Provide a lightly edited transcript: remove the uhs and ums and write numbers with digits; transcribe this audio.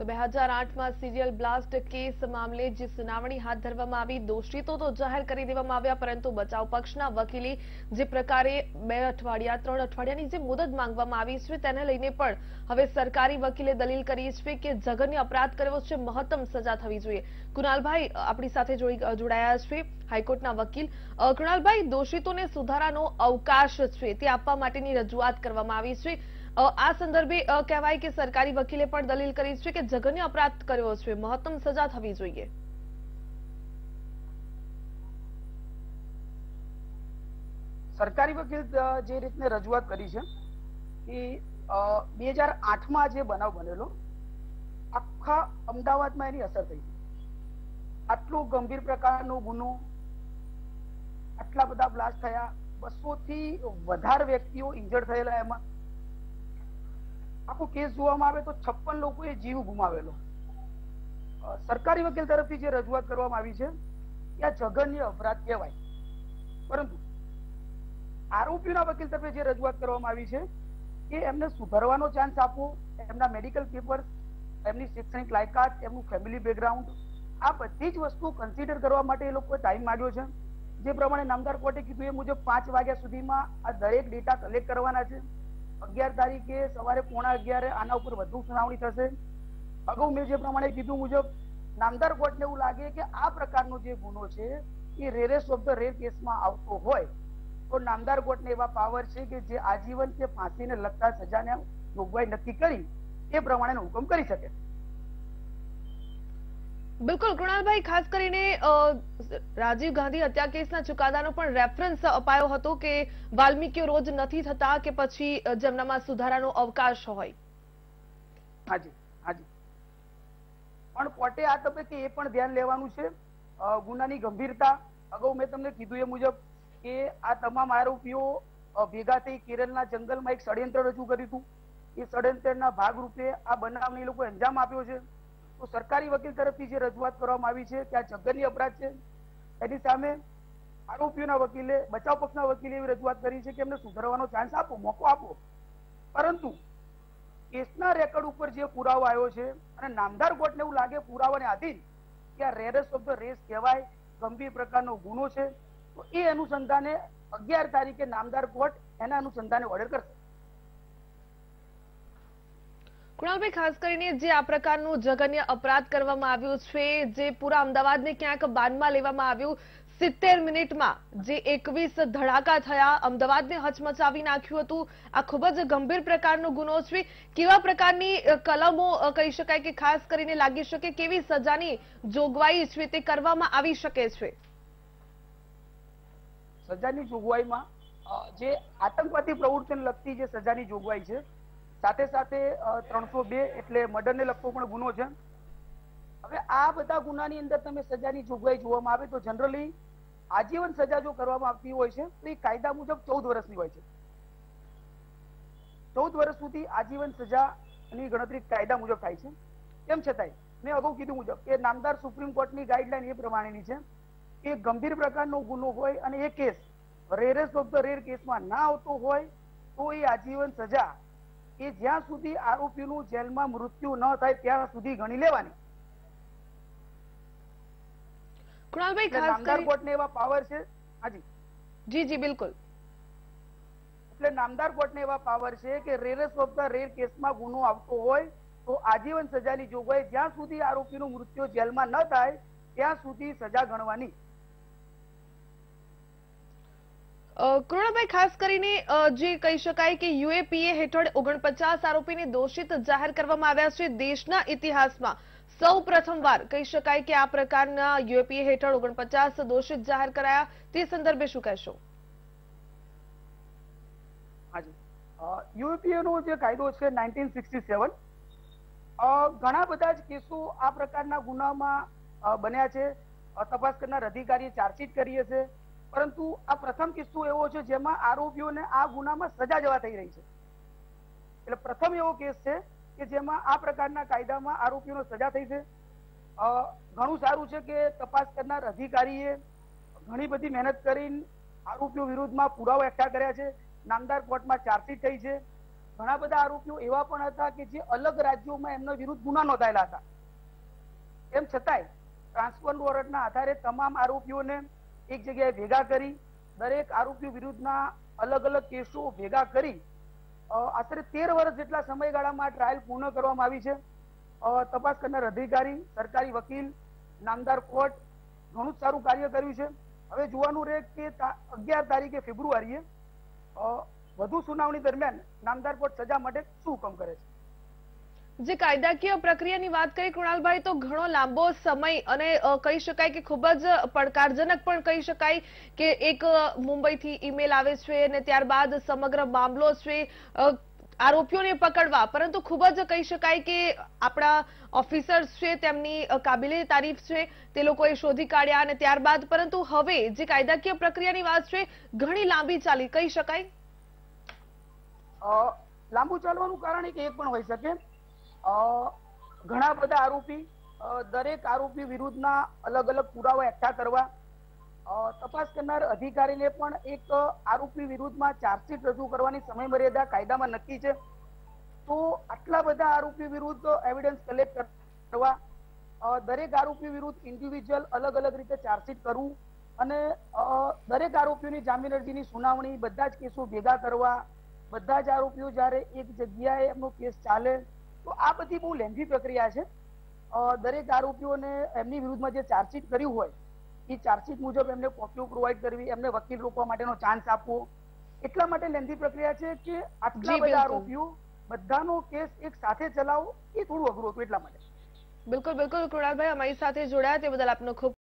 तो 2008 માં serial blast case મામલે જે સુનાવણી હાથ ધરવામાં આવી, દોષિતો તો જાહેર કરી દેવામાં આવ્યા, પરંતુ બચાવ પક્ષના વકીલે જે પ્રકારે 2 અઠવાડિયા 3 અઠવાડિયાની જે મુદત માંગવામાં આવી છે, તેને લઈને પણ હવે સરકારી વકીલે દલીલ કરી છે કે જઘન્ય અપરાધ કર્યો છે, મહત્તમ સજા થવી જોઈએ. કુણાલભાઈ આપણી સાથે જોડાયા છે, હાઈકોર્ટના વકીલ. કુણાલભાઈ, દોષિતોને સુધારાનો અવકાશ છે તે આપવા માટેની રજૂઆત કરવામાં આવી છે. આ સંદર્ભે કહેવાય કે સરકારી વકીલે પણ દલીલ કરી છે કે જઘન્ય અપરાધ કર્યો છે, મહત્તમ સજા થવી જોઈએ. સરકારી વકીલ જે રીતને રજૂઆત કરી છે કે 2008માં જે બનાવ બનેલો, આખા અમદાવાદમાં એની અસર થઈ. આટલું ગંભીર પ્રકારનો ગુનો, આટલા બધા બ્લાસ્ટ થયા, 200થી વધારે વ્યક્તિઓ ઇન્જર્ડ થયેલા, એમાં આખો કેસ જોવામાં આવે તો 56 લોકોએ જીવ ગુમાવેલો. સરકારી વકીલ તરફથી જે રજૂઆત કરવામાં આવી છે એ જઘન્ય અપરાધ કહેવાય, પરંતુ આરોપીના વકીલ તરફે જે રજૂઆત કરવામાં આવી છે કે એમને સુધારવાનો ચાન્સ આપવો, એમના મેડિકલ પેપર્સ, એમની શૈક્ષણિક લાયકાત, એમનું ફેમિલી બેકગ્રાઉન્ડ, આ બધી જ વસ્તુ કન્સિડર કરવા માટે એ લોકોએ ટાઈમ માંગ્યો છે. જે પ્રમાણે નામદાર કોર્ટે કીધું એ મુજબ 5 વાગ્યા સુધીમાં આ દરેક ડેટા કલેક્ટ કરવાના છે. 11 તારીખે સવારે 11:15 આના ઉપર વધુ સુનાવણી થશે. અગાઉ મેં જે પ્રમાણે કીધું મુજબ નામદાર કોર્ટને એવું લાગે કે આ પ્રકારનો જે ગુનો છે એ રેરેસ્ટ ઓફ ધ રેર કેસમાં આવતો હોય તો નામદાર કોર્ટને એવા પાવર છે કે જે આજીવન કે ફાંસીને લગતા સજાને જોગવાઈ નક્કી કરી એ પ્રમાણેનો હુકમ કરી શકે. બિલકુલ કૃણાલભાઈ, ખાસ કરીને રાજીવ ગાંધી હત્યા કેસના ચુકાદાનો પણ રેફરન્સ અપાયો હતો કે વાલ્મીકીઓ રોજ નથી થતા કે પછી જેમનામાં સુધારાનો અવકાશ હોય. હાજી, પણ કોર્ટે આ તબક્કે એ પણ ધ્યાન લેવાનું છે ગુનાની ગંભીરતા. અગાઉ મેં તમને કીધું એ મુજબ કે આ તમામ આરોપીઓ ભેગા થઈ કેરળના જંગલમાં એક ષડયંત્ર રજૂ કર્યું હતું. એ ષડયંત્રના ભાગરૂપે આ બનાવને એ લોકોએ અંજામ આપ્યો છે. તો સરકારી વકીલ તરફથી જે રજૂઆત કરવામાં આવી છે કે આ જઘન્ય અપરાધ છે, એની સામે આરોપીઓના વકીલે, બચાવ પક્ષના વકીલે એવી રજૂઆત કરી છે કે એમને સુધારવાનો ચાન્સ આપો, મોકો આપો, પરંતુ કેસના રેકર્ડ ઉપર જે પુરાવો આવ્યો છે અને નામદાર કોર્ટને એવું લાગે પુરાવાને આધીન કે આ રેરેસ્ટ ઓફ ધ રેસ કહેવાય, ગંભીર પ્રકારનો ગુનો છે, તો એ અનુસંધાને 11 તારીખે નામદાર કોર્ટ એના અનુસંધાને ઓર્ડર કરશે. કુણાલભાઈ, ખાસ કરીને જે આ પ્રકારનું જઘન્ય અપરાધ કરવામાં આવ્યું છે, જે પૂરા અમદાવાદને ક્યાંક બાનમાં લેવામાં આવ્યું, 70 મિનિટમાં જે 21 ધડાકા થયા, અમદાવાદને હચમચાવી નાખ્યું હતું, આ ખૂબ જ ગંભીર પ્રકારનો ગુનો છે. કેવા પ્રકારની કલમો કહી શકાય કે ખાસ કરીને લાગી શકે, કેવી સજાની જોગવાઈ છે તે કરવામાં આવી શકે છે? સજાની જોગવાઈમાં જે આતંકવાદી પ્રવૃત્તિને લગતી જે સજાની જોગવાઈ છે, સાથે સાથે 302 એટલે મર્ડરને લગતો પણ ગુનો છે. હવે આ બધા ગુનાની અંદર તમે સજાની જોગવાઈ જોવામાં આવે તો જનરલી આજીવન સજા જો કરવામાં આવતી હોય છે તો એ કાયદા મુજબ 14 વર્ષની હોય છે. 14 વર્ષ સુધી આજીવન સજાની ગણતરી કાયદા મુજબ થાય છે. તેમ છતાંય મેં અગાઉ કીધું મુજબ કે નામદાર સુપ્રીમ કોર્ટની ગાઈડલાઈન એ પ્રમાણેની છે કે ગંભીર પ્રકારનો ગુનો હોય અને એ case rarest of the rare કેસમાં ના આવતો હોય તો એ આજીવન સજા એ જ્યાં સુધી આરોપીનું જેલમાં મૃત્યુ ન થાય ત્યાં સુધી ગણી લેવાની. કુણાલભાઈ, નામદાર કોર્ટને એવા પાવર છે. હાજી, બિલકુલ. એટલે નામદાર કોર્ટને એવા પાવર છે કે રેરેસ્ટ ઓફ ધ રેર કેસમાં ગુનો આવતો હોય તો આજીવન સજાની જોગવાઈ, જ્યાં સુધી આરોપીનું મૃત્યુ જેલમાં ન થાય ત્યાં સુધી સજા ગણવાની. કૃણાલભાઈ, ખાસ કરીને જે કહી શકાય કે યુએપીએ હેઠળ 49 આરોપીને દોષિત જાહેર કરવામાં આવ્યા છે. દેશના ઇતિહાસમાં સૌ પ્રથમવાર કહી શકાય કે આ પ્રકારના યુએપીએ હેઠળ 49 દોષિત જાહેર કરાયા. તે સંદર્ભે શું કહેશો? યુએપીએનો જે કાયદો છે 1967, ઘણા બધા જ કેસો આ પ્રકારના ગુનામાં બન્યા છે. તપાસ કરનાર અધિકારીએ ચાર્જશીટ કરી હશે, પરંતુ આ પ્રથમ કિસ્સો એવો છે જેમાં આરોપીઓને આ ગુનામાં સજા જવા થઈ રહી છે. એટલે પ્રથમ એવો કેસ છે કે જેમાં આ પ્રકારના કાયદામાં આરોપીઓને સજા થઈ છે. ઘણું સારું છે કે તપાસ કરનાર અધિકારીએ ઘણી બધી મહેનત કરીને આરોપીઓ વિરુદ્ધમાં પુરાવા એકઠા કર્યા છે. નામદાર કોર્ટમાં ચાર્જશીટ થઈ છે. ઘણા બધા આરોપીઓ એવા પણ હતા કે જે અલગ રાજ્યોમાં એમના વિરુદ્ધ ગુના નોંધાયેલા હતા. એમ છતાંય ટ્રાન્સફર વોરંટના આધારે તમામ આરોપીઓને એક જગ્યાએ ભેગા કરી દરેક આરોપીઓ વિરુદ્ધના અલગ અલગ કેસો ભેગા કરી આશરે 13 વર્ષ જેટલા સમયગાળામાં ટ્રાયલ પૂર્ણ કરવામાં આવી છે. તપાસ કરનાર અધિકારી, સરકારી વકીલ, નામદાર કોર્ટ ઘણું સારું કાર્ય કર્યું છે. હવે જોવાનું રહે કે 11 ફેબ્રુઆરીએ વધુ સુનાવણી દરમિયાન નામદાર કોર્ટ સજા માટે શું હુકમ કરે છે. જે કાયદાકીય પ્રક્રિયાની વાત કરી કૃણાલભાઈ, તો ઘણો લાંબો સમય અને કહી શકાય કે ખૂબ જ પડકારજનક પણ કહી શકાય કે એક મુંબઈથી ઈમેલ આવે છે અને ત્યારબાદ સમગ્ર મામલો છે આરોપીઓને પકડવા, પરંતુ ખૂબ જ કહી શકાય કે આપણા ઓફિસર્સ છે તેમની કાબિલે તારીફ છે, તે લોકોએ શોધી કાઢ્યા અને ત્યારબાદ, પરંતુ હવે જે કાયદાકીય પ્રક્રિયાની વાત છે ઘણી લાંબી ચાલી કહી શકાય. લાંબુ ચાલવાનું કારણ એક પણ હોઈ શકે, ઘણા બધા આરોપી, દરેક આરોપી વિરુદ્ધના અલગ અલગ પુરાવા એકઠા કરવા. તપાસ કરનાર અધિકારીને પણ એક આરોપી વિરુદ્ધમાં ચાર્જશીટ રજૂ કરવાની સમયમર્યાદા કાયદામાં નક્કી છે. તો આટલા બધા આરોપી વિરુદ્ધ એવિડન્સ કલેક્ટ કરવા, દરેક આરોપી વિરુદ્ધ ઇન્ડિવિજ્યુઅલ અલગ અલગ રીતે ચાર્જશીટ કરવું અને દરેક આરોપીઓની જામીન અરજીની સુનાવણી, બધા જ કેસો ભેગા કરવા, બધા જ આરોપીઓ જ્યારે એક જગ્યાએ એમનો કેસ ચાલે, તો આ બધી બહુ લેન્ધી પ્રક્રિયા છે. દરેક આરોપીઓને એમની વિરુદ્ધમાં જે ચાર્જશીટ કર્યું હોય એ ચાર્જશીટ મુજબ એમને કોપીઓ પ્રોવાઈડ કરવી, એમને વકીલ રોકવા માટેનો ચાન્સ આપવો, એટલા માટે લેન્ધી પ્રક્રિયા છે કે આટલા બધા આરોપીઓ બધાનો કેસ એક સાથે ચલાવો એ થોડું અઘરું હતું એટલા માટે. બિલકુલ, કૃણાલભાઈ અમારી સાથે જોડાયા તે બદલ આપનો ખૂબ